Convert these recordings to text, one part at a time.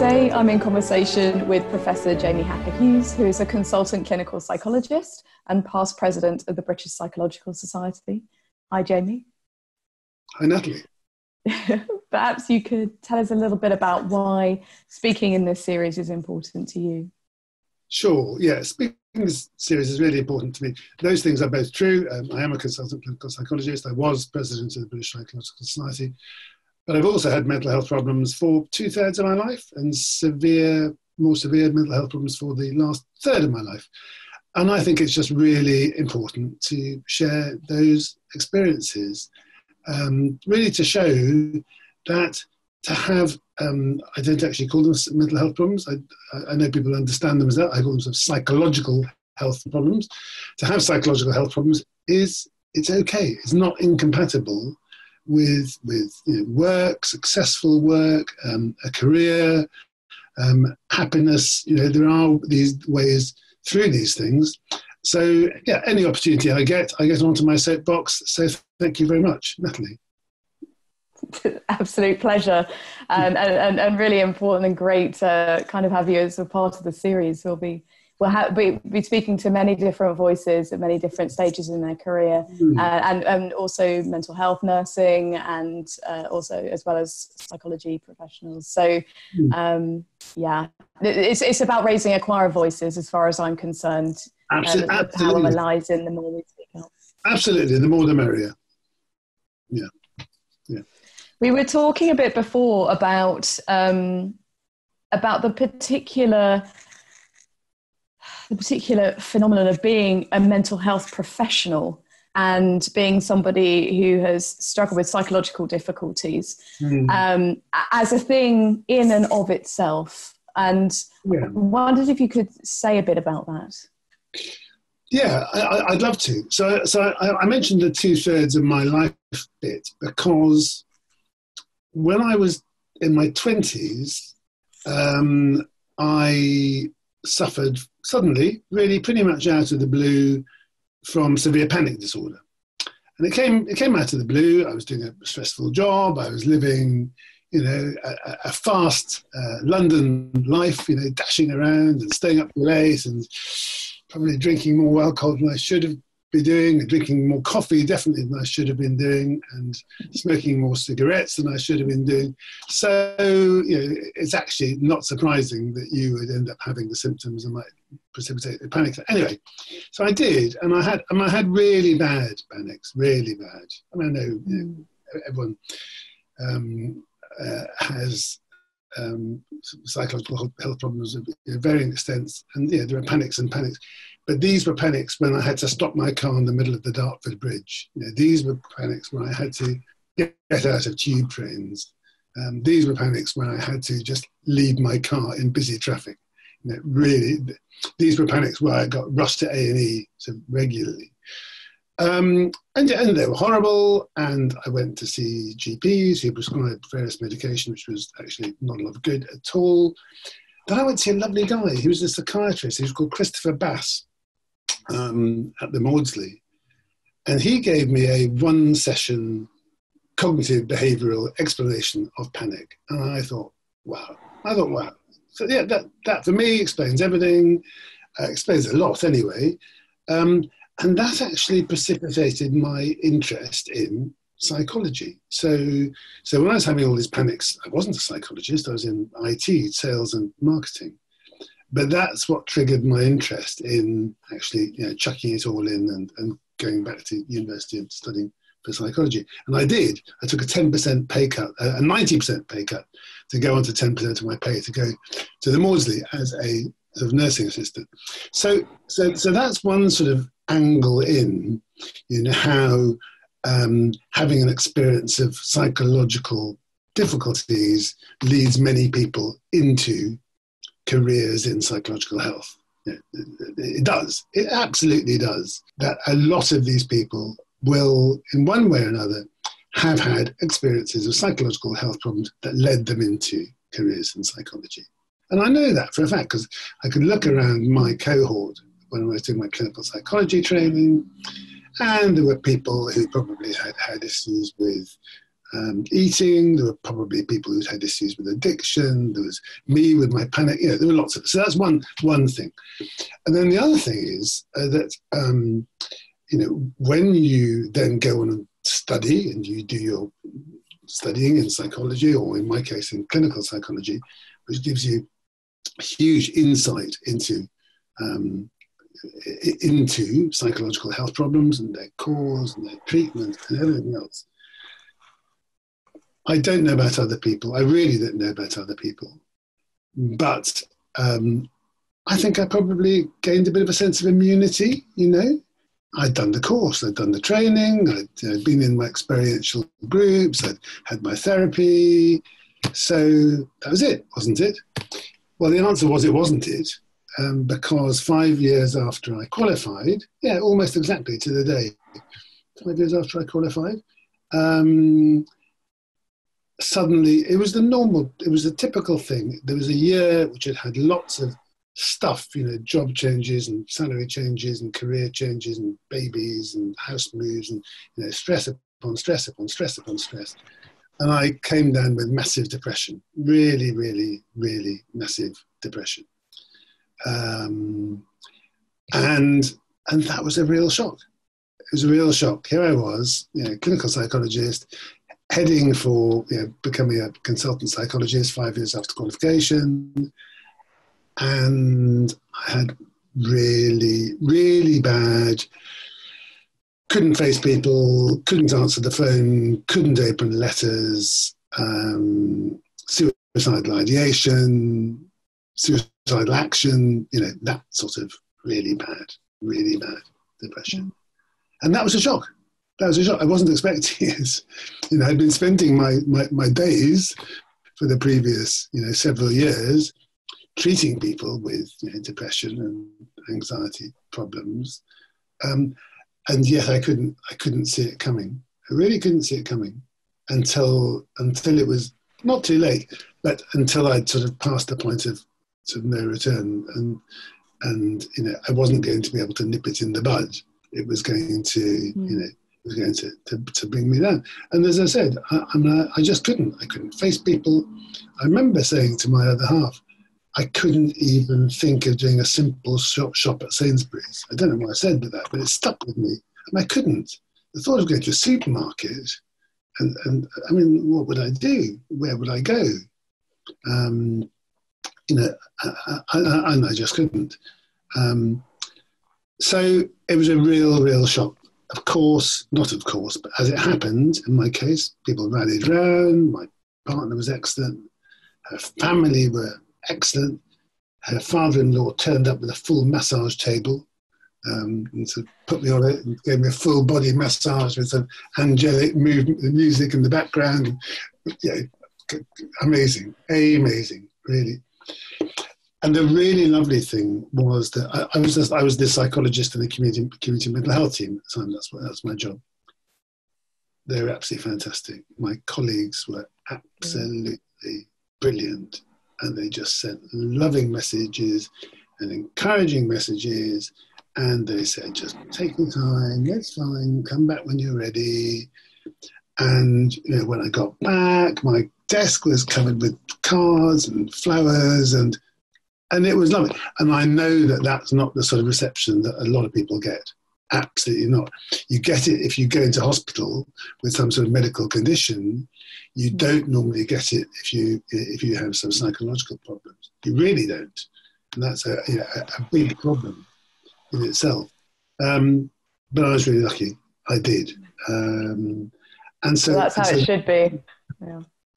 Today I'm in conversation with Professor Jamie Hacker-Hughes, who is a consultant clinical psychologist and past president of the British Psychological Society. Hi, Jamie. Hi, Natalie. Perhaps you could tell us a little bit about why speaking in this series is important to you. Sure, yeah, speaking in this series is really important to me. Those things are both true. I am a consultant clinical psychologist. I was president of the British Psychological Society. But I've also had mental health problems for 2/3 of my life and more severe mental health problems for the last third of my life. And I think it's just really important to share those experiences, really to show that to have, I don't actually call them mental health problems. I know people understand them as that. I call them sort of psychological health problems. To have psychological health problems it's okay. It's not incompatible with work, successful work, a career, happiness. There are these ways through these things. So yeah, any opportunity I get onto my soapbox. So thank you very much, Natalie. Absolute pleasure, and really important and great to kind of have you as a part of the series. We'll be speaking to many different voices at many different stages in their career, and also mental health nursing, and also as well as psychology professionals. So, yeah, it's about raising a choir of voices, as far as I'm concerned. Absolutely, the power lies in the more we speak up. Absolutely, the more the merrier. Yeah, yeah. We were talking a bit before about the particular phenomenon of being a mental health professional and being somebody who has struggled with psychological difficulties as a thing in and of itself. And I wondered if you could say a bit about that. Yeah, I'd love to. So I mentioned the 2/3 of my life bit because when I was in my 20s, I suffered suddenly, really pretty much out of the blue, from severe panic disorder. And it came out of the blue. I was doing a stressful job. I was living, a fast London life, dashing around and staying up late and probably drinking more alcohol than I should have been doing, drinking more coffee definitely than I should have been doing, and smoking more cigarettes than I should have been doing. So it's actually not surprising that you would end up having the symptoms that might precipitate a panic attack. Anyway, so I did, and I had really bad panics, really bad. I mean, I know, everyone has psychological health problems of varying extents, and there are panics and panics. But these were panics when I had to stop my car in the middle of the Dartford Bridge. These were panics when I had to get out of tube trains. These were panics when I had to just leave my car in busy traffic. Really, these were panics where I got rushed to A&E so regularly. And they were horrible, and I went to see GPs who prescribed various medication, which was actually not a lot of good at all. Then I went to see a lovely guy. He was a psychiatrist. He was called Christopher Bass. At the Maudsley, and he gave me a one-session cognitive behavioural explanation of panic, and I thought, wow. So yeah, that for me explains everything, explains a lot anyway, and that actually precipitated my interest in psychology. So when I was having all these panics, I wasn't a psychologist. I was in IT, sales and marketing. But that's what triggered my interest in actually, chucking it all in and going back to university and studying for psychology. And I did. I took a 10% pay cut, a 90% pay cut, to go on to 10% of my pay to go to the Maudsley as a sort of nursing assistant. So that's one sort of angle in, how having an experience of psychological difficulties leads many people into careers in psychological health. It does. It absolutely does. That a lot of these people will, in one way or another, have had experiences of psychological health problems that led them into careers in psychology. And I know that for a fact because I could look around my cohort when I was doing my clinical psychology training, and there were people who probably had issues with eating. There were probably people who'd had issues with addiction. There was me with my panic. You know, there were lots of. So that's one thing. And then the other thing is that you know, when you then go on and study and you do your studying in psychology, or in my case in clinical psychology, which gives you huge insight into psychological health problems and their cause and their treatment and everything else. I don't know about other people. I really don't know about other people. But I think I probably gained a bit of a sense of immunity, you know. I'd done the course, I'd done the training, I'd been in my experiential groups, I'd had my therapy. So that was it, wasn't it? Well, the answer was it wasn't it, because 5 years after I qualified, yeah, almost exactly to the day, 5 years after I qualified, suddenly it was the normal, it was the typical thing. There was a year which had had lots of stuff, you know, job changes and salary changes and career changes and babies and house moves and, you know, stress upon stress upon stress upon stress. And I came down with massive depression, really, really, really massive depression. And that was a real shock. It was a real shock. Here I was, you know, clinical psychologist, heading for, you know, becoming a consultant psychologist 5 years after qualification. And I had really, really bad, couldn't face people, couldn't answer the phone, couldn't open letters, suicidal ideation, suicidal action, you know, that sort of really bad depression. And that was a shock. That was a shock. I wasn't expecting it. You know, I'd been spending my days for the previous, you know, several years treating people with, you know, depression and anxiety problems. And yet I couldn't see it coming. I really couldn't see it coming until it was not too late, but until I'd sort of passed the point of sort of no return, and you know, I wasn't going to be able to nip it in the bud. It was going to, you know, it was going to bring me down. And as I said, I just couldn't. I couldn't face people. I remember saying to my other half, I couldn't even think of doing a simple shop at Sainsbury's. I don't know why I said that, but it stuck with me. And I couldn't. The thought of going to a supermarket, and I mean, what would I do? Where would I go? You know, and I just couldn't. So it was a real shock. Of course, not of course, but as it happened, in my case, people rallied round. My partner was excellent. Her family were excellent. Her father-in-law turned up with a full massage table and sort of put me on it and gave me a full body massage with some angelic movement, the music in the background. Yeah, amazing, really. And the really lovely thing was that I was the psychologist in the community mental health team at the time. That's my job. They were absolutely fantastic. My colleagues were absolutely brilliant. And they just sent loving messages and encouraging messages. And they said, just take your time, it's fine, come back when you're ready. And you know, when I got back, my desk was covered with cards and flowers, and it was lovely. And I know that that's not the sort of reception that a lot of people get. Absolutely not. You get it if you go into hospital with some sort of medical condition. You don't normally get it if you have some psychological problems. You really don't, and that's a big problem in itself. But I was really lucky. I did, and so well, that's how it should be.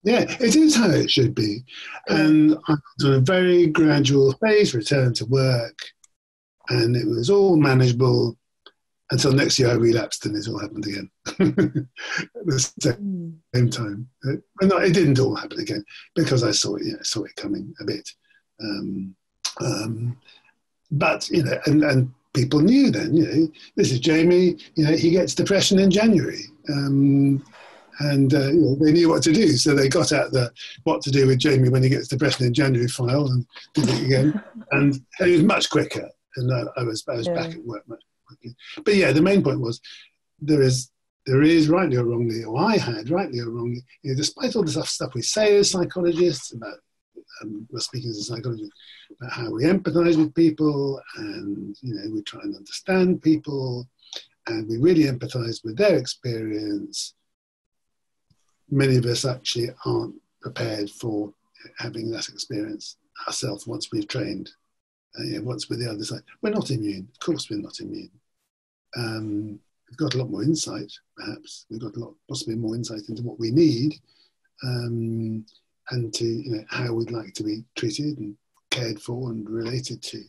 Yeah, it is how it should be. And I was on a very gradual phase return to work, and it was all manageable. Until next year I relapsed and it all happened again at the same time. And it didn't all happen again because I saw it coming a bit. But, you know, and people knew then, you know, this is Jamie, you know, he gets depression in January. You know, they knew what to do. So they got out the what to do with Jamie when he gets depression in January file and did it again. And it was much quicker. And I was back at work much. But yeah, the main point was there is there is, rightly or wrongly, or I had, rightly or wrongly, you know, despite all the stuff we say as psychologists about, we're speaking as a psychologist, about how we empathise with people and, you know, we try and understand people and we really empathise with their experience, many of us actually aren't prepared for having that experience ourselves once we've trained, you know, once we're the other side. We're not immune, of course we're not immune. We've got a lot more insight, perhaps. We've got a lot, possibly more insight into what we need and to, you know, how we'd like to be treated and cared for and related to.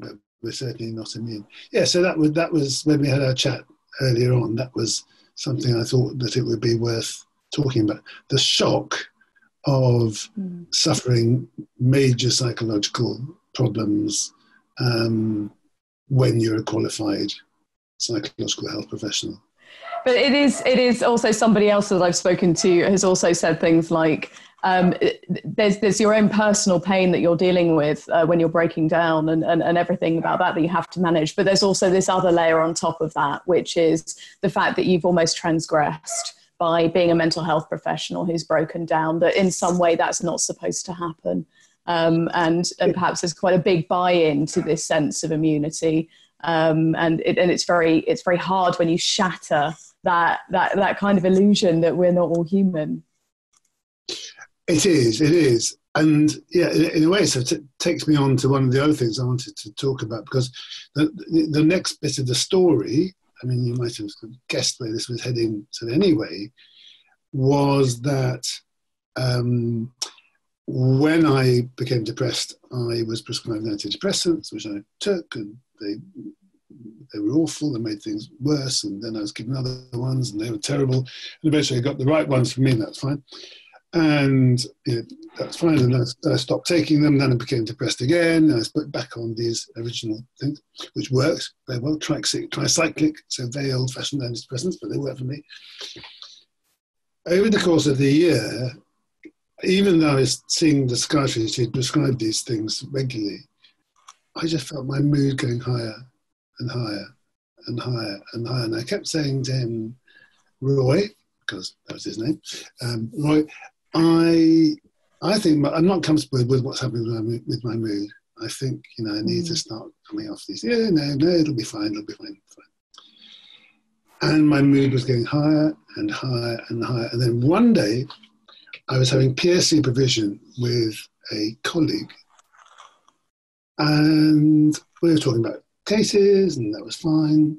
But we're certainly not immune. Yeah, so that was when we had our chat earlier on, that was something I thought that it would be worth talking about. The shock of suffering major psychological problems when you're a qualified psychological health professional. But it is also somebody else that I've spoken to has also said things like, there's your own personal pain that you're dealing with when you're breaking down and everything about that you have to manage. But there's also this other layer on top of that, which is the fact that you've almost transgressed by being a mental health professional who's broken down, that in some way that's not supposed to happen. And perhaps there's quite a big buy-in to this sense of immunity. And it's very hard when you shatter that kind of illusion that we're not all human. It is. And yeah, in a way, so it takes me on to one of the other things I wanted to talk about, because the next bit of the story, I mean, you might have guessed where this was heading sort of anyway, was that when I became depressed, I was prescribed antidepressants, which I took, and they were awful, they made things worse, and then I was given other ones and they were terrible, and eventually I got the right ones for me and that's fine. And you know, that's fine, and I stopped taking them, then I became depressed again, and I was put back on these original things, which worked very well, tricyclic, so very old-fashioned antidepressants, but they worked for me. Over the course of the year, even though I was seeing the psychiatrist who'd prescribed these things regularly, I just felt my mood going higher and higher and higher and higher. And I kept saying to him, Roy, because that was his name, Roy, I think I'm not comfortable with what's happening with my mood. I think, you know, I need to start coming off these. Yeah, no, it'll be fine. And my mood was going higher and higher and higher. And then one day I was having peer supervision with a colleague, and we were talking about cases, and that was fine.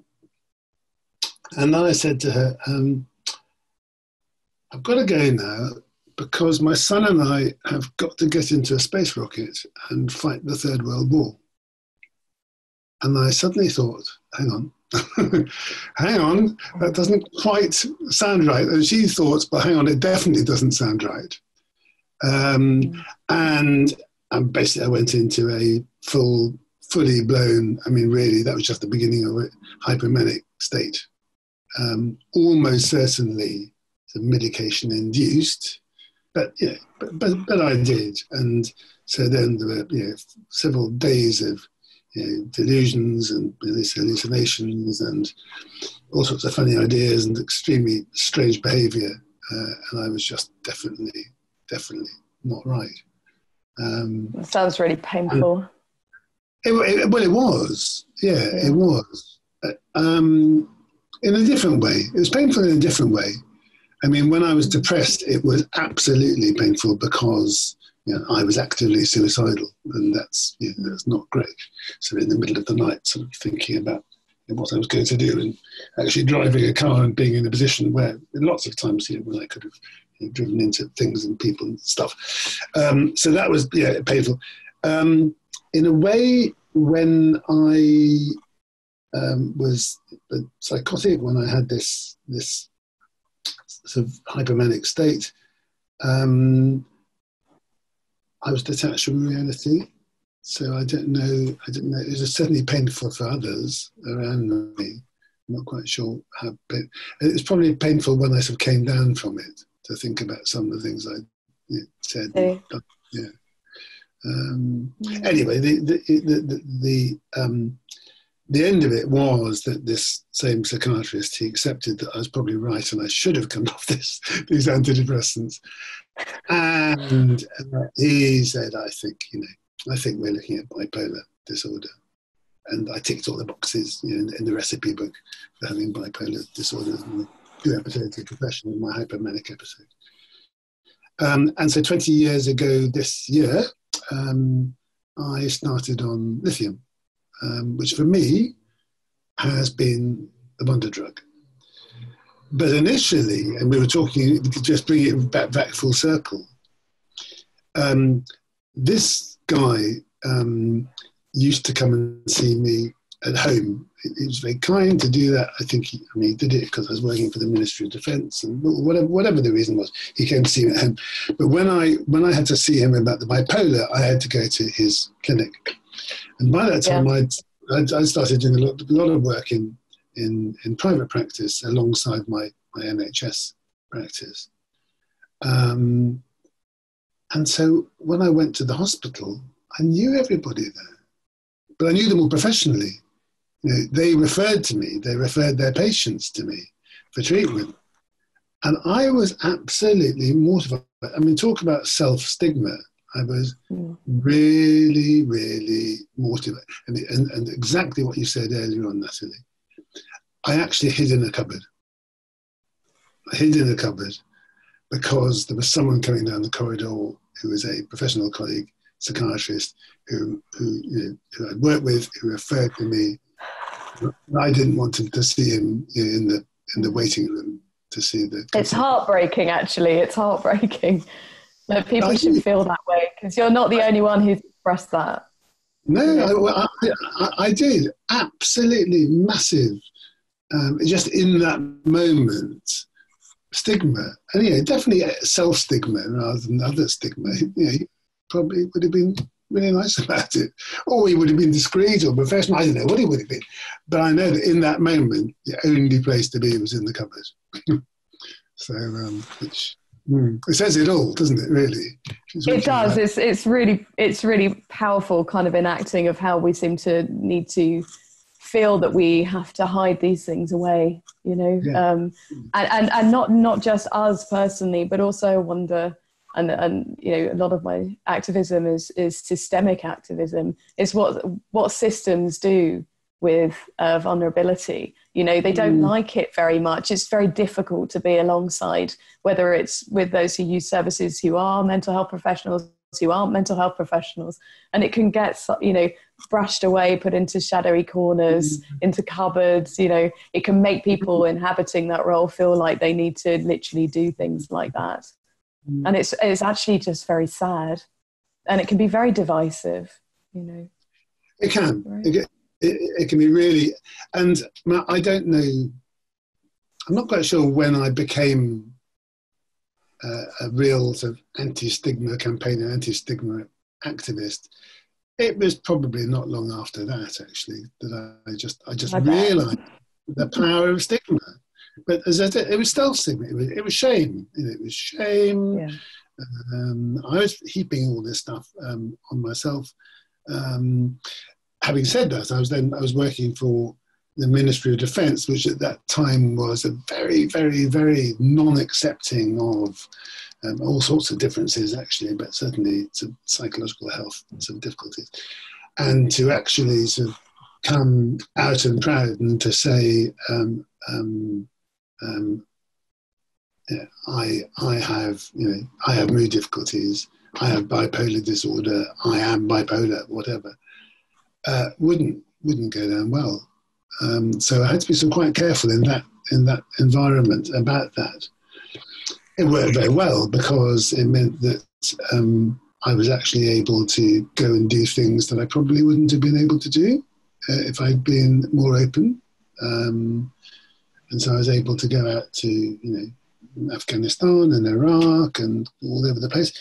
And then I said to her, I've got to go now because my son and I have got to get into a space rocket and fight the Third World War. And I suddenly thought, hang on, that doesn't quite sound right. And she thought, but hang on, it definitely doesn't sound right. And basically I went into a fully blown, I mean, really, that was just the beginning of it, hypomanic state. Almost certainly medication induced, but yeah, but I did. And so then there were, you know, several days of, you know, delusions and hallucinations and all sorts of funny ideas and extremely strange behaviour. And I was just definitely not right. That sounds really painful. It was. In a different way. It was painful in a different way. I mean, when I was depressed, it was absolutely painful because, you know, I was actively suicidal, and that's, you know, that's not great. So in the middle of the night, sort of thinking about what I was going to do, and actually driving a car and being in a position where lots of times, you know, when I could have, you know, driven into things and people and stuff. So that was, yeah, painful. In a way, when I was psychotic, when I had this sort of hypomanic state, I was detached from reality, so I didn't know, it was certainly painful for others around me, I'm not quite sure how, but it was probably painful when I sort of came down from it, to think about some of the things I said. Okay. Yeah. Anyway, the the end of it was that this same psychiatrist, he accepted that I was probably right and I should have come off these antidepressants. And he said, I think we're looking at bipolar disorder. And I ticked all the boxes, you know, in the recipe book for having bipolar disorder and the 2 episodes of depression and my hypomanic episode. And so 20 years ago this year, I started on lithium, which for me has been the wonder drug. But initially, and we were talking, just bring it back full circle, this guy used to come and see me at home. He was very kind to do that. I think he did it because I was working for the Ministry of Defence and whatever the reason was, he came to see me at home. But when I had to see him about the bipolar, I had to go to his clinic. And by that time, I started doing a lot of work in private practice alongside my NHS practice. And so when I went to the hospital, I knew everybody there, but I knew them all professionally. You know, they referred to me, they referred their patients to me for treatment. And I was absolutely mortified. I mean, talk about self-stigma. I was really, really mortified. And exactly what you said earlier on, Natalie. I actually hid in a cupboard. I hid in a cupboard because there was someone coming down the corridor who was a professional colleague, psychiatrist, who I'd worked with, who referred to me. I didn't want him to see him in the waiting room to see the... It's heartbreaking, actually. It's heartbreaking. No, people should feel that way because you're not the only one who's expressed that. No, I did. Absolutely massive. Just in that moment, stigma. And, you know, definitely self-stigma rather than other stigma. You know, he probably would have been really nice about it. Or he would have been discreet or professional. I don't know what he would have been. But I know that in that moment, the only place to be was in the cupboard. So, it says it all, doesn't it, really? It does. It's really powerful kind of enacting of how we seem to need to feel that we have to hide these things away, you know, and not just us personally, but also I wonder, and you know, a lot of my activism is systemic activism. It's what systems do with vulnerability. You know, they don't like it very much. It's very difficult to be alongside, whether it's with those who use services who are mental health professionals, who aren't mental health professionals, and it can get, you know, brushed away, put into shadowy corners, into cupboards. You know, it can make people inhabiting that role feel like they need to literally do things like that, and it's actually just very sad, and it can be very divisive. You know, it can. Right? It can be really, and I don't know, I'm not quite sure when I became a real sort of anti-stigma campaigner, anti-stigma activist. It was probably not long after that, actually, that I just realised the power of stigma. But as I said, it was self-stigma. It was shame. It was shame. Yeah. I was heaping all this stuff on myself. Having said that, I was working for the Ministry of Defence, which at that time was a very, very, very non-accepting of all sorts of differences, actually, but certainly to psychological health and some difficulties. And to actually sort of come out and proud and to say, yeah, I have mood difficulties, I have bipolar disorder, I am bipolar, whatever. Wouldn't go down well, so I had to be so quite careful in that environment about that. It worked very well because it meant that I was actually able to go and do things that I probably wouldn't have been able to do if I'd been more open. And so I was able to go out to, you know, Afghanistan and Iraq and all over the place.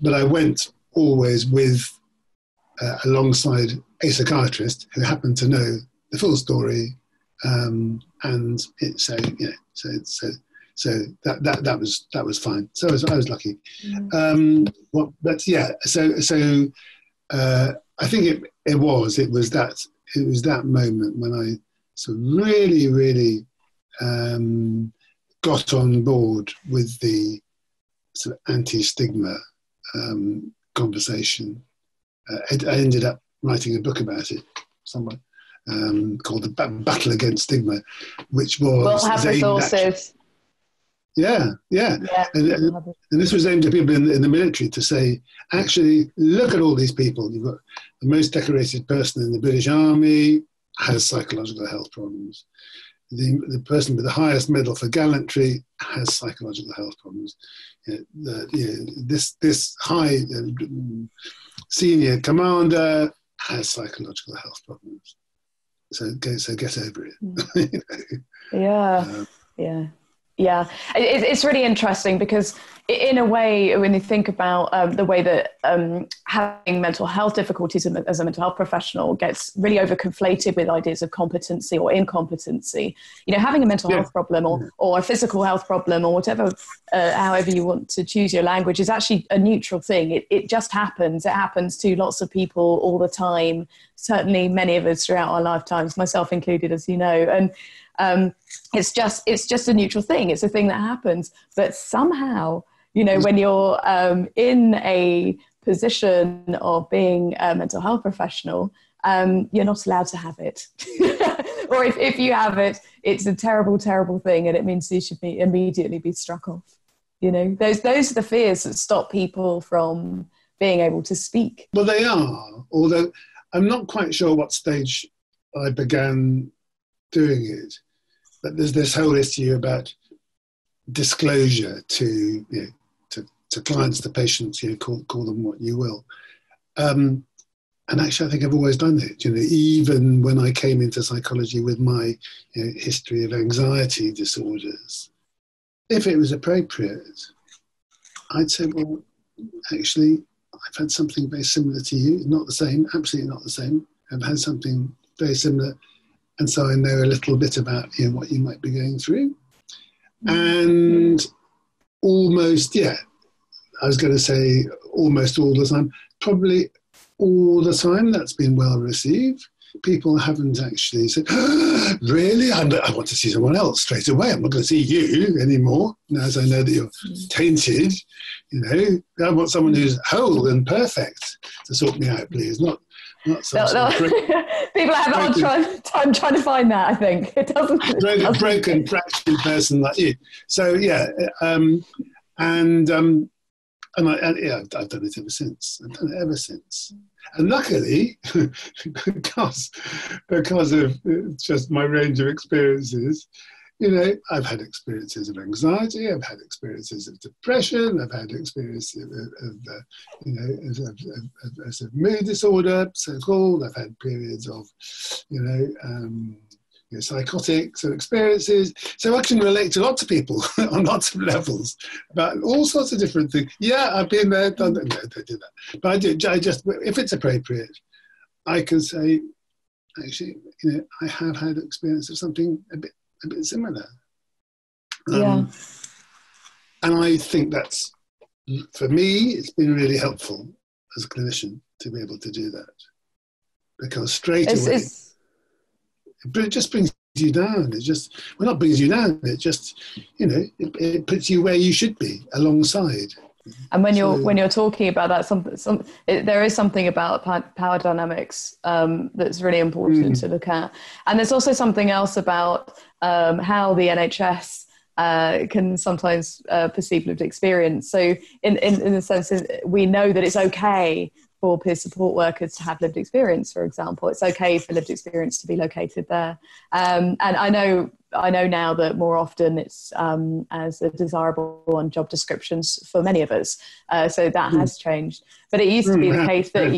But I went always with alongside a psychiatrist who happened to know the full story, so that was fine. So I was lucky. But I think it was that it was that moment when I sort of really, really got on board with the sort of anti-stigma conversation. I ended up writing a book about it somewhere called The Battle Against Stigma, which was... We'll have resources. Yeah. And this was aimed at people in the military to say, actually, look at all these people. You've got the most decorated person in the British Army has psychological health problems. The person with the highest medal for gallantry has psychological health problems. This high senior commander has psychological health problems. So get over it. Yeah. It's really interesting because in a way, when you think about the way that having mental health difficulties as a mental health professional gets really overconflated with ideas of competency or incompetency, having a mental health problem or a physical health problem or whatever, however you want to choose your language, is actually a neutral thing. It just happens. It happens to lots of people all the time. Certainly many of us throughout our lifetimes, myself included, as you know, and it's just a neutral thing. It's a thing that happens. But somehow, when you're in a position of being a mental health professional, you're not allowed to have it. Or if you have it, it's a terrible, terrible thing. And it means you should be immediately be struck off. Those are the fears that stop people from being able to speak. Well, they are. Although I'm not quite sure what stage I began doing it. But there's this whole issue about disclosure to clients, to patients, call them what you will. And actually, I think I've always done it. Even when I came into psychology with my history of anxiety disorders, if it was appropriate, I'd say, well, actually, I've had something very similar to you. Not the same, absolutely not the same. I've had something very similar. And so I know a little bit about what you might be going through. And almost all the time, probably all the time, that's been well received. People haven't actually said, really? I want to see someone else straight away. I'm not going to see you anymore. Now, as I know that you're tainted, I want someone who's whole and perfect to sort me out, please. People have a hard time trying to find that, I think. It doesn't... Broken, fractured person like you. So, yeah. I've done it ever since. And luckily, because of just my range of experiences, I've had experiences of anxiety, I've had experiences of depression, I've had experiences of mood disorder, so-called. I've had periods of, psychotic sort of experiences. So I can relate to lots of people on lots of levels about all sorts of different things. Yeah, I've been there, done that. No, don't do that. But I just, if it's appropriate, I can say, actually, I have had experience of something a bit similar. And I think that's, for me, it's been really helpful as a clinician to be able to do that, because but it just brings you down. Not brings you down, it just, it puts you where you should be alongside. And when you're talking about that, there is something about power dynamics that's really important to look at. And there's also something else about how the NHS can sometimes perceive lived experience. So in the sense that we know that it's okay for peer support workers to have lived experience, for example. It's okay for lived experience to be located there. And I know now that more often it's as a desirable on job descriptions for many of us. So that has changed. But it used to be the case that,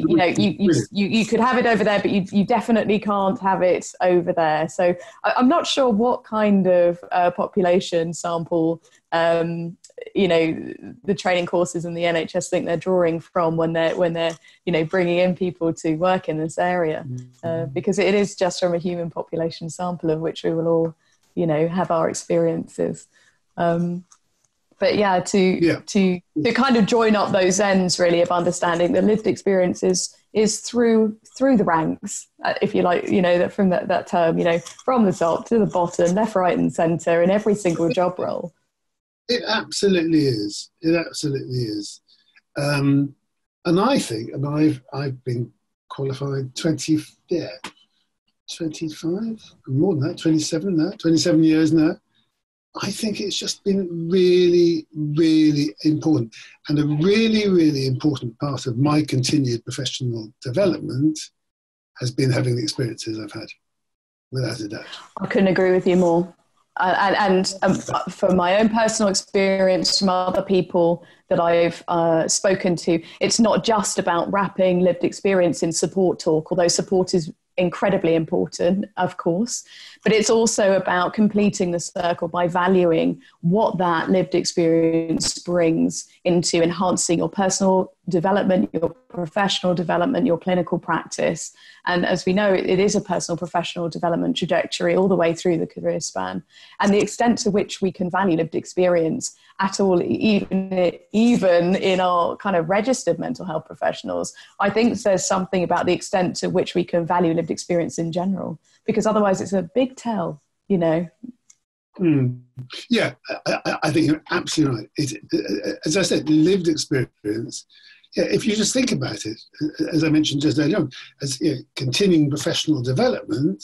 you could have it over there, but you definitely can't have it over there. So I'm not sure what kind of population sample the training courses and the NHS think they're drawing from when they're bringing in people to work in this area, because it is just from a human population sample of which we will all have our experiences, to kind of join up those ends really of understanding the lived experiences is through the ranks, if you like, you know, that from that term, you know, from the top to the bottom, left, right and centre in every single job role. It absolutely is. It absolutely is. And I think, and I've been qualified 25, more than that, 27 years now. I think it's just been really, really important, and a really, really important part of my continued professional development has been having the experiences I've had, without a doubt. I couldn't agree with you more. And from my own personal experience, from other people that I've spoken to, it's not just about wrapping lived experience in support talk, although support is incredibly important, of course, but it's also about completing the circle by valuing what that lived experience brings into enhancing your personal development, your professional development, your clinical practice. And as we know, it is a personal professional development trajectory all the way through the career span. And the extent to which we can value lived experience at all, even in our kind of registered mental health professionals, I think there's something about the extent to which we can value lived experience in general, because otherwise it's a big tell, you know. Yeah, I think you're absolutely right. As I said, lived experience. Yeah, if you just think about it, as I mentioned just earlier on, as continuing professional development,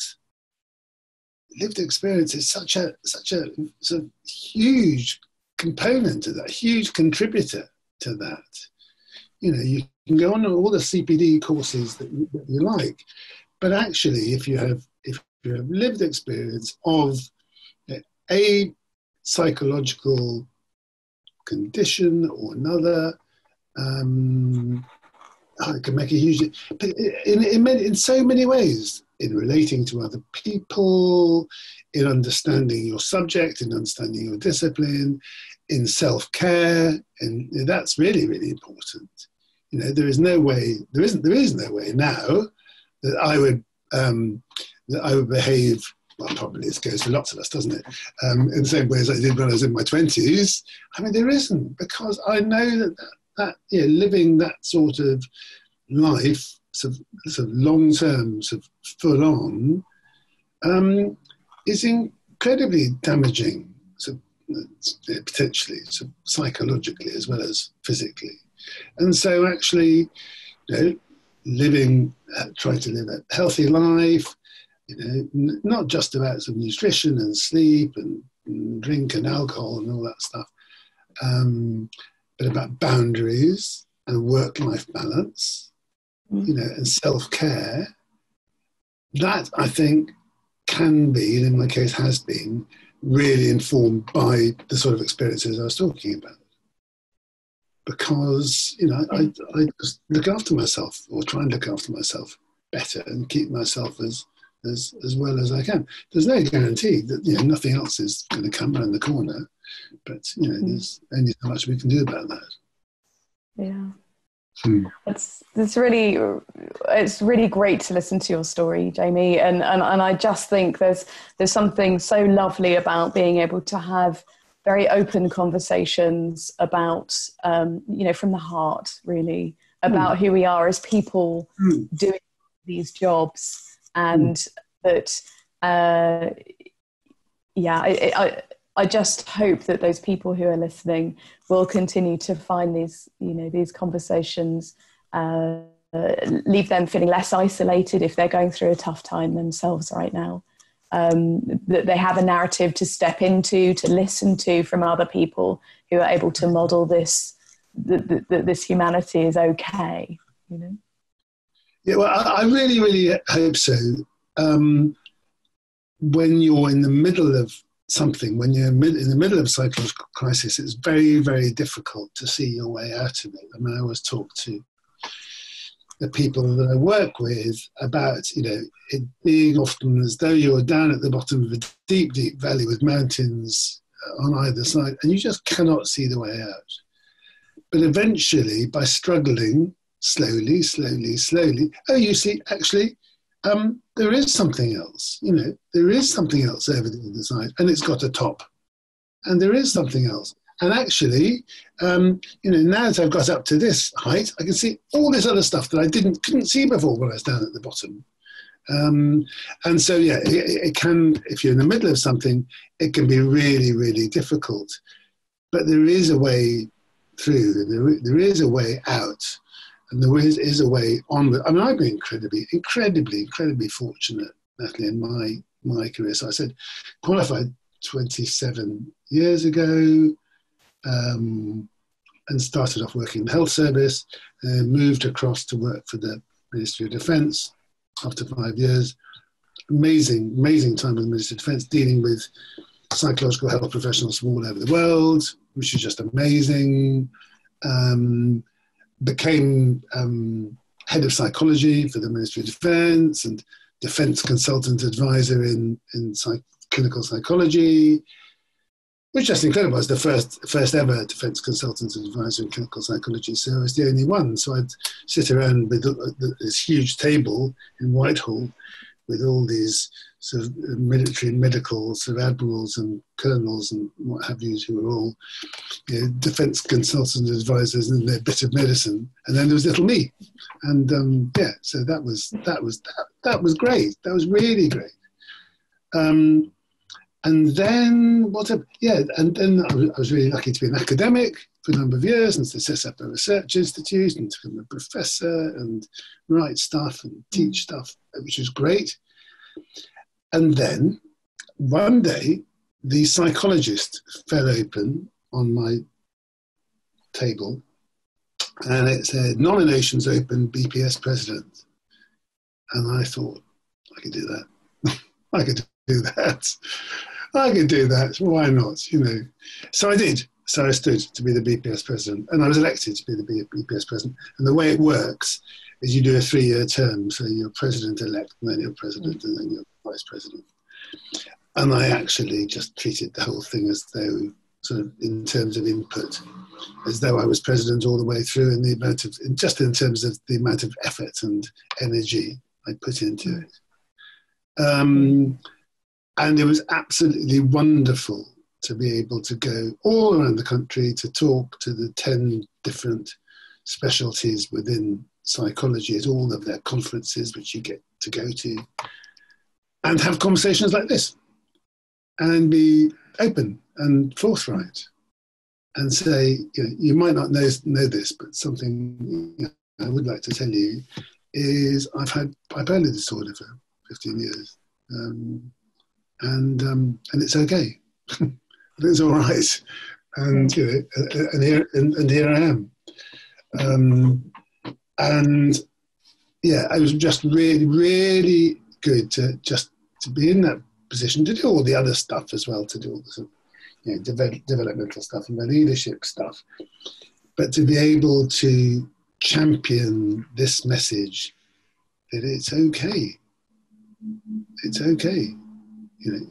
lived experience is such a sort of huge component to that, huge contributor to that. You know, you can go on all the CPD courses that you like, but actually, if you have lived experience of a psychological condition or another, it can make a huge difference in so many ways, in relating to other people, in understanding your subject, in understanding your discipline, in self-care, and that's really, really important. You know, there is no way now that I would behave. Well, probably it goes for lots of us, doesn't it? In the same way as I did when I was in my 20s. I mean, there isn't, because I know that living that sort of life, sort of long-term, sort of full-on, is incredibly damaging, sort of, potentially, sort of psychologically as well as physically. And so actually, you know, trying to live a healthy life, you know, not just about some nutrition and sleep and drink and alcohol and all that stuff, but about boundaries and work-life balance, you know, and self-care. That, I think, can be, and in my case has been, really informed by the sort of experiences I was talking about. Because, you know, I just look after myself, or try and look after myself better and keep myself as well as I can. There's no guarantee that, you know, nothing else is going to come around the corner, but, you know, there's only so much we can do about that. Yeah. It's really great to listen to your story, Jamie, and I just think there's something so lovely about being able to have very open conversations about, you know, from the heart, really, about who we are as people doing these jobs. And that, I just hope that those people who are listening will continue to find these, you know, these conversations, leave them feeling less isolated if they're going through a tough time themselves right now. That they have a narrative to step into, to listen to from other people who are able to model this, that this humanity is okay, you know. Yeah, well, I really, really hope so. When you're in the middle of something, when you're in the middle of a psychological crisis, it's very, very difficult to see your way out of it. I mean, I always talk to the people that I work with about, you know, it being often as though you're down at the bottom of a deep, deep valley with mountains on either side, and you just cannot see the way out. But eventually, by struggling, slowly, oh, you see, actually, there is something else, you know, there is something else over the other side, and it's got a top, and there is something else, And actually, now that I've got up to this height, I can see all this other stuff that I couldn't see before when I was down at the bottom. And so, yeah, it can, if you're in the middle of something, it can be really, really difficult. But there is a way through, there is a way out, and there is a way onward. I mean, I've been incredibly fortunate, Natalie, in my career. So I said, qualified 27 years ago, and started off working in the health service, and moved across to work for the Ministry of Defence after 5 years. Amazing, amazing time with the Ministry of Defence, dealing with psychological health professionals from all over the world, which is just amazing. Became head of psychology for the Ministry of Defence and defence consultant advisor in clinical psychology, which just incredible. I was the first ever defence consultant advisor in clinical psychology, so I was the only one. So I'd sit around with this huge table in Whitehall with all these sort of military and medical sort of admirals and colonels and what have you, who were all defence consultant advisors and their bit of medicine. And then there was little me. And yeah, so that was great. That was really great. And then and then I was really lucky to be an academic for a number of years and to set up a research institute and to become a professor and write stuff and teach stuff, which was great. And then one day the psychologist fell open on my table and it said, "Nominations open, BPS president." And I thought, I could do that. I could do that. Why not? So I did. So I stood to be the BPS president, and I was elected to be the BPS president. And the way it works is you do a 3-year term. So you're president-elect, and then you're president, and then you're vice president. And I actually just treated the whole thing as though, sort of in terms of input, as though I was president all the way through, and in terms of the amount of effort and energy I put into it. And it was absolutely wonderful to be able to go all around the country to talk to the 10 different specialties within psychology at all of their conferences, which you get to go to, and have conversations like this, and be open and forthright, and say, you might not know this, but something I would like to tell you is I've had bipolar disorder for 15 years. And it's okay. It's all right. And here I am. And yeah, it was just really, really good to be in that position, to do all the other stuff as well, to do all the sort of, developmental stuff and the leadership stuff, but to be able to champion this message that it's okay. It's okay.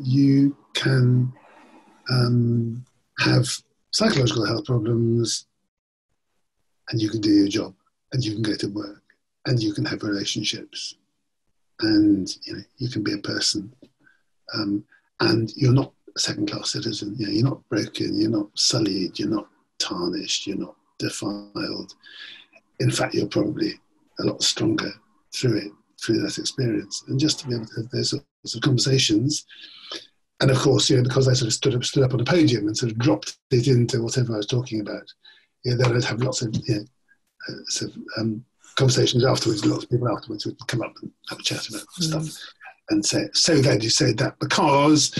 You can have psychological health problems, and you can do your job, and you can go to work, and you can have relationships, and you can be a person, and you're not a second-class citizen. You're not broken, you're not sullied, you're not tarnished, you're not defiled. In fact, you're probably a lot stronger through that experience. And just to be able to have those sorts of conversations, and of course, because I sort of stood up on a podium and sort of dropped it into whatever I was talking about, then I'd have lots of conversations afterwards. Lots of people afterwards would come up and have a chat about stuff and say, "So glad you said that, because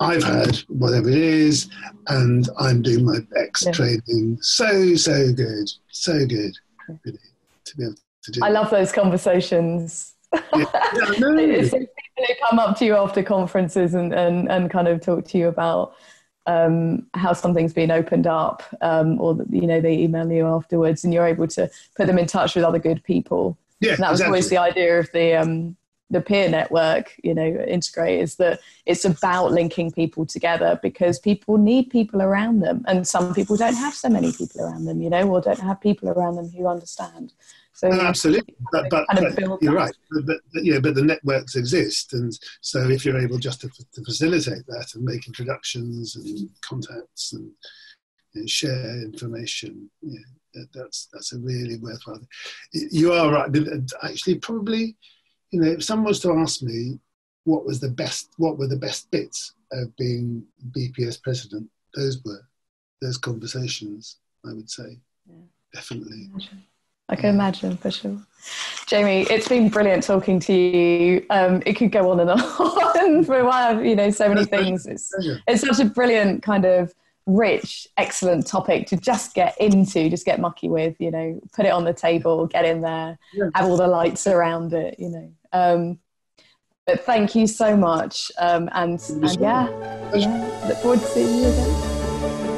I've had whatever it is, and I'm doing my X training. So good, really, to be able to do." I love those conversations. Yeah. It's people who come up to you after conferences and kind of talk to you about how something's been opened up, or they email you afterwards, and you're able to put them in touch with other good people. Yeah, and that was always the idea of the the peer network, you know, Integrate, is that it's about linking people together, because people need people around them, and some people don't have so many people around them, you know, or don't have people around them who understand. So absolutely, but you're right. But the networks exist, and so if you're able just to facilitate that and make introductions and contacts and share information, yeah, that's a really worthwhile thing. You are right. Actually, probably, you know, if someone was to ask me what were the best bits of being BPS president, those conversations, I would say, yeah. Definitely. I can imagine, for sure. Jamie, it's been brilliant talking to you. It could go on and on for a while, you know, so many things. It's such a brilliant kind of rich, excellent topic to just get into, just get mucky with, you know, put it on the table, get in there, have all the lights around it, you know. But thank you so much. And yeah, look forward to seeing you again.